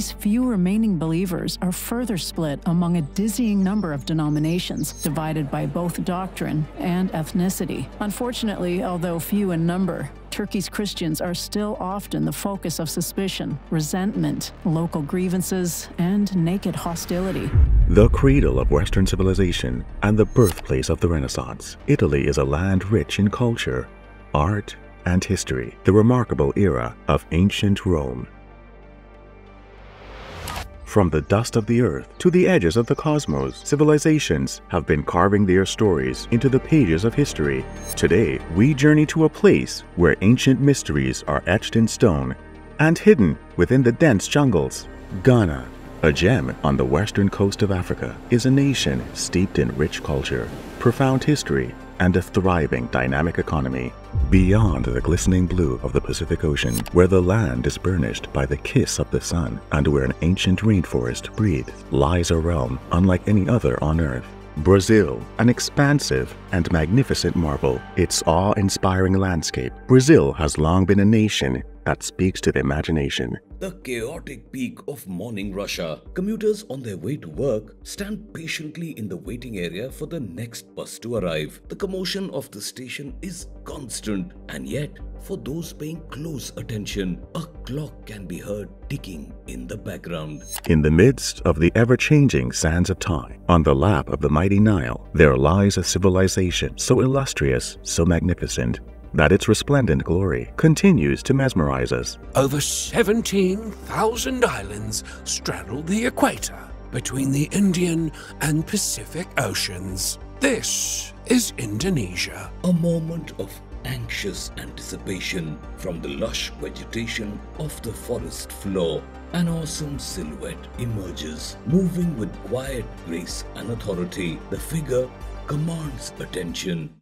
these few remaining believers are further split among a dizzying number of denominations, divided by both doctrine and ethnicity. Unfortunately, although few in number, Turkey's Christians are still often the focus of suspicion, resentment, local grievances, and naked hostility. The cradle of Western civilization and the birthplace of the Renaissance, Italy is a land rich in culture, art, and history, the remarkable era of ancient Rome. From the dust of the earth to the edges of the cosmos, civilizations have been carving their stories into the pages of history. Today, we journey to a place where ancient mysteries are etched in stone and hidden within the dense jungles. Ghana, a gem on the western coast of Africa, is a nation steeped in rich culture, profound history, and a thriving dynamic economy. Beyond the glistening blue of the Pacific Ocean, where the land is burnished by the kiss of the sun and where an ancient rainforest breathes, lies a realm unlike any other on earth. Brazil, an expansive and magnificent marvel, its awe-inspiring landscape. Brazil has long been a nation that speaks to the imagination. The chaotic peak of morning Russia. Commuters on their way to work stand patiently in the waiting area for the next bus to arrive. The commotion of the station is constant, and yet, for those paying close attention, a clock can be heard ticking in the background. In the midst of the ever-changing sands of time, on the lap of the mighty Nile, there lies a civilization so illustrious, so magnificent, that its resplendent glory continues to mesmerize us. Over 17,000 islands straddle the equator between the Indian and Pacific Oceans. This is Indonesia. A moment of anxious anticipation from the lush vegetation of the forest floor. An awesome silhouette emerges, moving with quiet grace and authority. The figure commands attention.